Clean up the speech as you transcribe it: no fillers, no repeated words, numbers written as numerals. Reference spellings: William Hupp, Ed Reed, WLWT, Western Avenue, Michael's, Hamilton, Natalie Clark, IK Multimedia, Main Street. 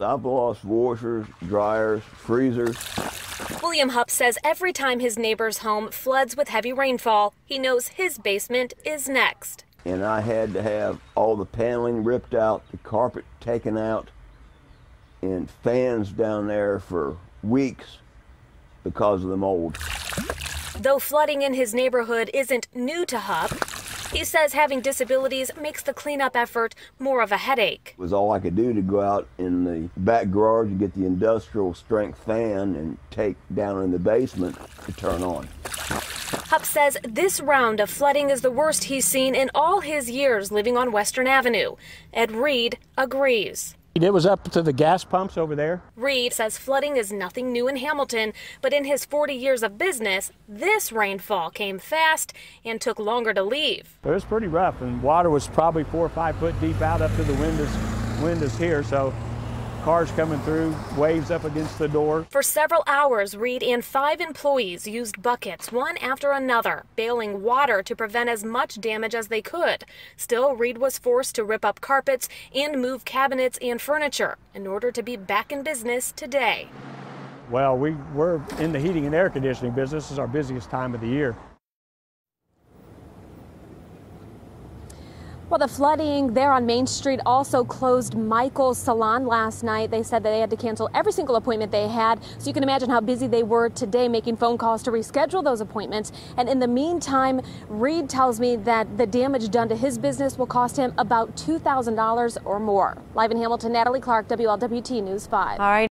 I've lost washers, dryers, freezers. William Hupp says every time his neighbor's home floods with heavy rainfall, he knows his basement is next. And I had to have all the paneling ripped out, the carpet taken out, and fans down there for weeks because of the mold. Though flooding in his neighborhood isn't new to Hupp, he says having disabilities makes the cleanup effort more of a headache. It was all I could do to go out in the back garage and get the industrial strength fan and take down in the basement to turn on. Hupp says this round of flooding is the worst he's seen in all his years living on Western Avenue. Ed Reed agrees. It was up to the gas pumps over there. Reed says flooding is nothing new in Hamilton, but in his 40 years of business, this rainfall came fast and took longer to leave. It was pretty rough, and water was probably 4 or 5 foot deep out up to the windows here, so cars coming through, waves up against the door. For several hours, Reed and 5 employees used buckets, one after another, bailing water to prevent as much damage as they could. Still, Reed was forced to rip up carpets and move cabinets and furniture in order to be back in business today. Well, we're in the heating and air conditioning business. This is our busiest time of the year. Well, the flooding there on Main Street also closed Michael's salon last night. They said that they had to cancel every single appointment they had. So you can imagine how busy they were today making phone calls to reschedule those appointments. And in the meantime, Reed tells me that the damage done to his business will cost him about $2,000 or more. Live in Hamilton, Natalie Clark, WLWT News 5. All right.